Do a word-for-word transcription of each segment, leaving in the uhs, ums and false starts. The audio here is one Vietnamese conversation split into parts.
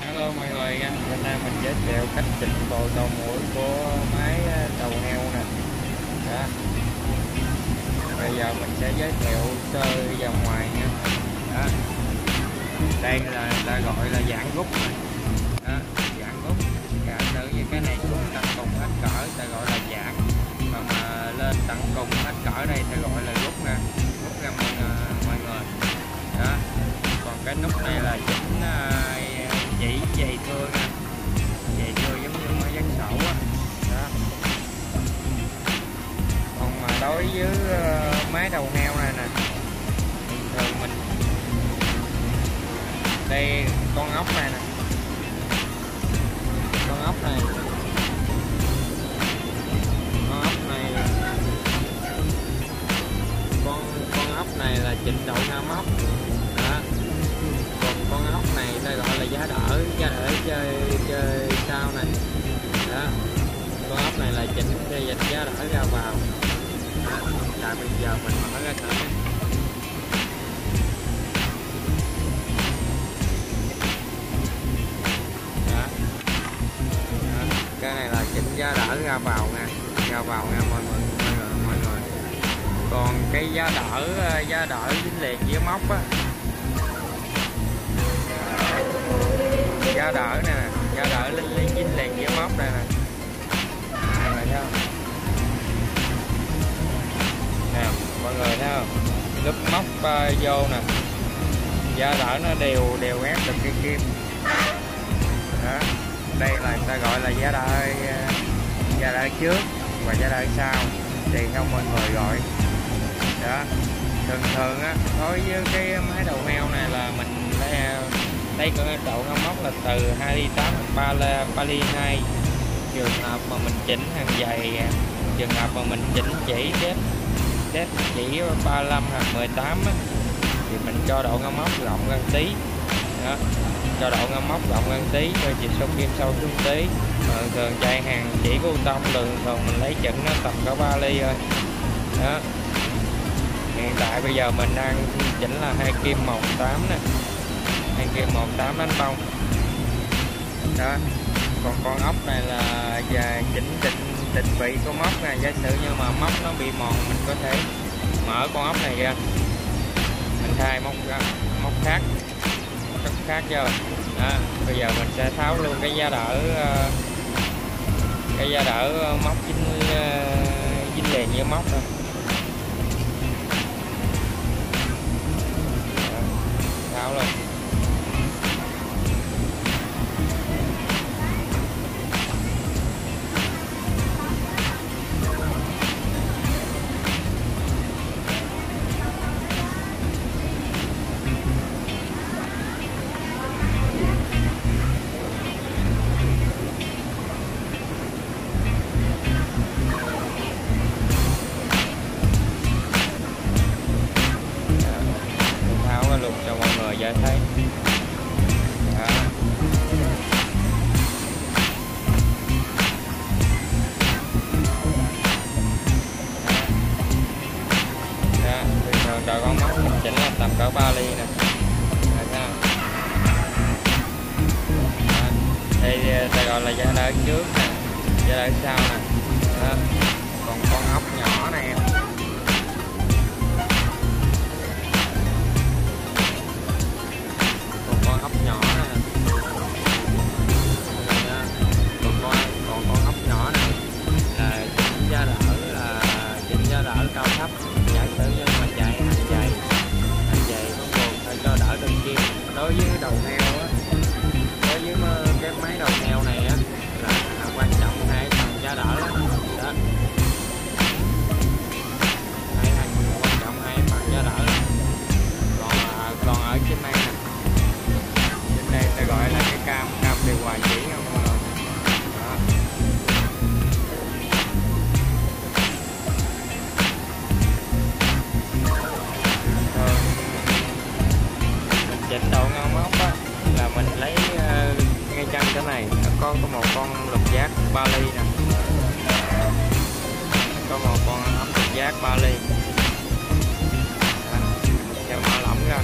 Hello mọi người, hôm nay mình giới thiệu cách chỉnh bộ đầu mũi của máy đầu heo nè. Đó. Bây giờ mình sẽ giới thiệu sơ vào ngoài nha. Đó. Đây là ta gọi là giãn rút. Đó, giãn rút. Cả tự như cái này xuống tận cùng hết cỡ ta gọi là giãn. Mà, mà lên tận cùng hết cỡ đây ta gọi là rút nè. Rút ra mọi, uh, mọi người. Đó. Còn cái nút này là chỉnh uh, chỉ dày thưa nè, dày thưa giống như máy dán sổ á. Đó. Còn mà đối với uh, máy đầu heo này nè, thường mình đây con ốc này nè, con ốc này, con ốc này, con con ốc này là chỉnh độ nam ốc. Con ốc này ta gọi là giá đỡ, giá đỡ chơi chơi sau này. Đó. Con ốc này là chỉnh cho dịch giá đỡ ra vào. Là bây giờ mình mở ra thử. Đó. Đó. Cái này là chỉnh giá đỡ ra vào nè, ra vào nha mọi người, mọi người. Còn cái giá đỡ giá đỡ dính liền với móc á. Giá đỡ nè, giá đỡ linh liên dính liền với móc đây nè. Mọi người thấy không? Nè, mọi người thấy không? Lúc móc uh, vô nè, giá đỡ nó đều đều ép được cái kim. Đó. Đây là người ta gọi là giá đỡ uh, giá đỡ trước và giá đỡ sau. Thì không mọi người gọi. Đó. Thường thường á, đối với cái máy đầu heo này là mình phải uh, đây có độ ngâm móc là từ hai ly tám ba ly hai. Trường hợp mà mình chỉnh hàng dày, trường hợp mà mình chỉnh chỉ đếp đếp chỉ ba mươi lăm hoặc mười tám á, thì mình cho độ ngâm móc rộng hơn tí. Đó. Cho độ ngâm móc rộng hơn tí cho chỉ số kim sâu xuống tí. Mà thường chạy hàng chỉ của tông đường thường mình lấy chỉnh nó tầm có ba ly thôi. Đó. Hiện tại bây giờ mình đang chỉnh là hai kim một tám nè. Hàng kia một tám đánh bông. Đó. Còn con ốc này là về chỉnh định định vị của móc này. Giả sử như mà móc nó bị mòn, mình có thể mở con ốc này ra, mình thay móc ra, móc khác, móc khác chưa. Đó. Bây giờ mình sẽ tháo luôn cái giá đỡ, cái giá đỡ móc dính dính liền như móc thôi. Tháo luôn. Dạ thấy. Đó. Đó. Thường trời con móc mình chỉnh là tầm cỡ ba ly nè. Đây ta gọi là giá đỡ trước nè, giá đỡ sau nè. Đó. Còn con ốc nhỏ này đối với đầu heo á, đối với cái máy đầu heo này á là, là quan trọng hai thằng giá đỡ lắm. Đó. Hai thằng quan trọng hai phần giá đỡ lắm. Còn còn ở trên này nè, trên đây ta gọi là cái cam cam điều hòa chỉ không mọi người. Đó. Chỉnh độ ngon móc á là mình lấy uh, ngay chân cái này nó có có một con lục giác ba ly nè, có một con ốc lục giác ba ly. Đó. Mình sẽ mở lỏng ra,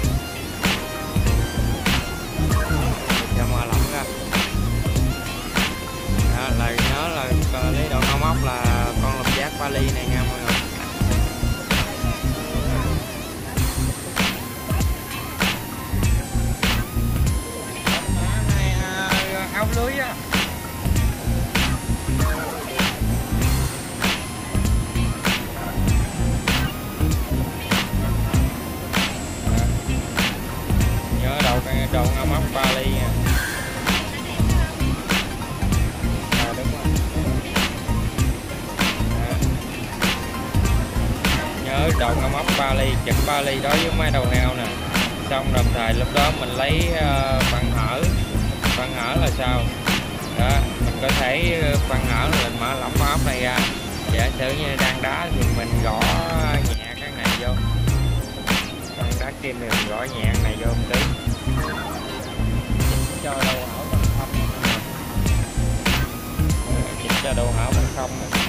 mình sẽ tới à. Nhớ đầu đầu ngao móc ba ly nha. À, đúng rồi. À. Nhớ đầu ngao móc ba ly, chật ba ly đối với mấy đầu heo nè. Xong đồng thời lúc đó mình lấy phần hở, phần hở là sao đó, mình có thể phần hở là mình mở lỏng ốc này ra, giả sử như đang đá thì mình gõ nhẹ cái này vô, đang đá kim thì mình gõ nhẹ cái này vô một tí cho đầu hở bằng không, chỉnh cho đầu hở bằng không này.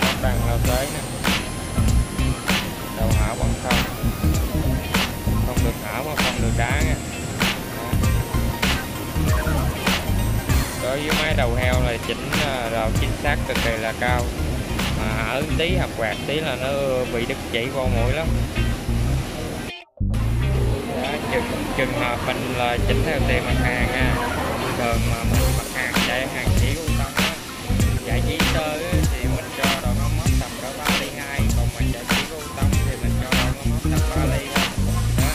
Ốc đang lao tới nè, đầu hở bằng không, không được hở mà không được đá nha. Đối với máy đầu heo là chỉnh đầu chính xác cực kỳ là cao, mà hở tí hoặc quạt tí là nó bị đứt chỉ vô mũi lắm. Đó, chừng, chừng hợp mình là chỉnh theo tiền mặt hàng nha. Thường mà mình mặt hàng chạy hàng chỉ của tâm á, chạy chỉ sơ thì mình cho đồ ngao móc tầm cỡ ba ly hai, còn mà chạy chỉ của tâm thì mình cho đồ ngao móc tầm ba ly. Đó,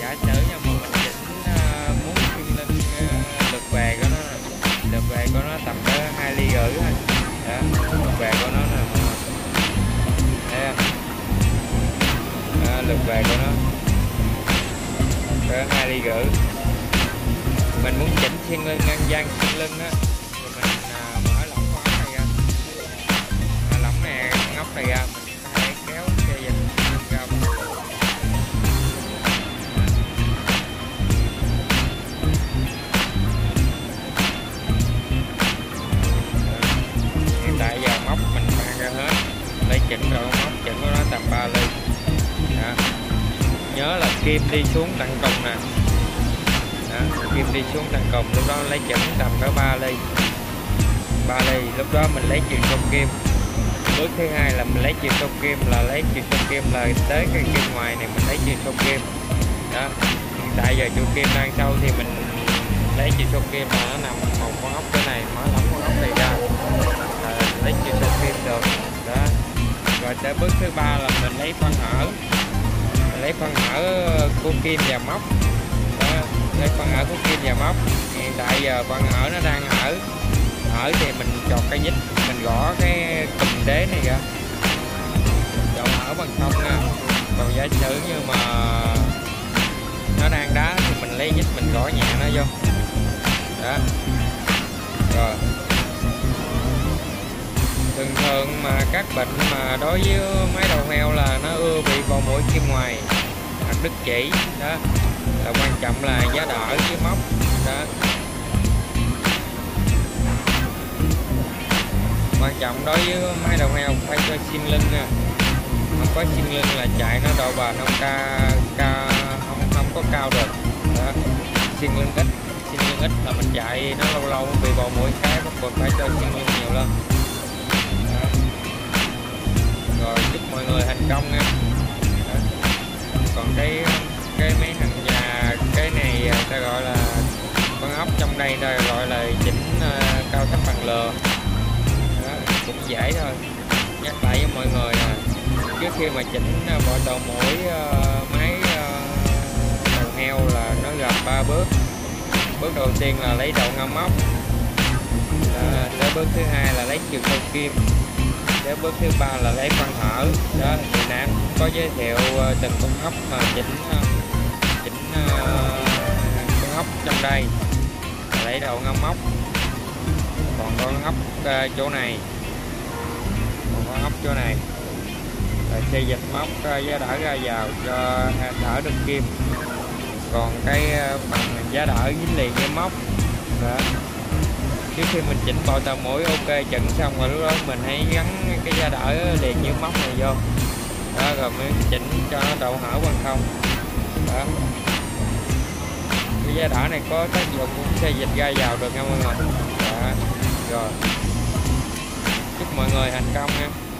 giả sử nha, mà mình chỉnh muốn chuyên lên lực về của nó, lực về của nó tầm cỡ hai ly rưỡi thôi. Đó, lực về của nó nè, lực về của nó hai ly rưỡi. Mình muốn chỉnh xuyên lưng, ngang gian xuyên lưng á, thì mình à, mở lỏng ngóc này ra, à, lỏng này ngóc này ra, mình hãy kéo cái dây ra một chút. Hiện tại giờ móc mình mang ra hết, lấy chỉnh rồi móc chỉnh của nó tầm ba ly. Đó. Nhớ là kim đi xuống tận cùng nè. Đó, kim đi xuống tận cùng, lúc đó lấy chỉnh tầm cỡ ba ly, ba ly, lúc đó mình lấy chiều trong kim. Bước thứ hai là mình lấy chiều trong kim, là lấy chiều trong kim là tới cái kim ngoài này mình lấy chiều trong kim. Đó, hiện tại giờ chiều kim đang sâu thì mình lấy chiều trong kim mà nó nằm một con ốc cái này, mở lỏng con ốc này ra là lấy chiều trong kim được. Đó, rồi tới bước thứ ba là mình lấy phân hở, mình lấy phân hở của kim và móc. Cái phần hở của kim và móc, hiện tại giờ phần hở nó đang hở, hở thì mình chọt cái nhích, mình gõ cái cùm đế này ra, chọn hở bằng không nha. Còn giả sử như mà nó đang đá thì mình lấy nhích mình gõ nhẹ nó vô. Đó, rồi thường thường mà các bệnh mà đối với mấy đầu heo là nó ưa bị vào mũi kim ngoài hoặc đứt chỉ. Đó là quan trọng là giá đỡ với móc. Đó, quan trọng đối với máy đầu heo phải cho sim linh nè, không có sim linh là chạy nó độ bền không ca, ca không không có cao được. Đó, sim linh ít, sim linh ít là mình chạy nó lâu lâu bị bò mũi cái, bắt buộc phải cho sim linh nhiều lên. Đó, rồi chúc mọi người thành công nha. Đó, còn cái cái mấy thằng nhà cái này ta gọi là con ốc, trong đây ta gọi là chỉnh uh, cao thấp bằng lừa. Đó, cũng dễ thôi, nhắc lại với mọi người nè, trước khi mà chỉnh uh, bộ đầu mũi uh, máy uh, đầu heo là nó gồm ba bước. Bước đầu tiên là lấy đầu ngao móc, tới bước thứ hai là lấy chiều sâu kim, tới bước thứ ba là lấy phân hở. Đó, thì Nam có giới thiệu uh, từng con ốc mà chỉnh uh, con ốc trong đây lấy đầu ngao móc, còn con ốc uh, chỗ này, còn con ốc chỗ này là xê dịch móc uh, giá đỡ ra vào cho đỡ được kim, còn cái uh, bằng giá đỡ dính liền với móc. Đó, trước khi mình chỉnh bộ tàu mũi ok chỉnh xong rồi, lúc đó mình hãy gắn cái giá đỡ liền với móc này vô. Đó, rồi mới chỉnh cho nó độ hở bằng không. Đó, cái giá đỡ này có tác dụng xê dịch ra vào được nha mọi người. Đó, rồi chúc mọi người thành công nha.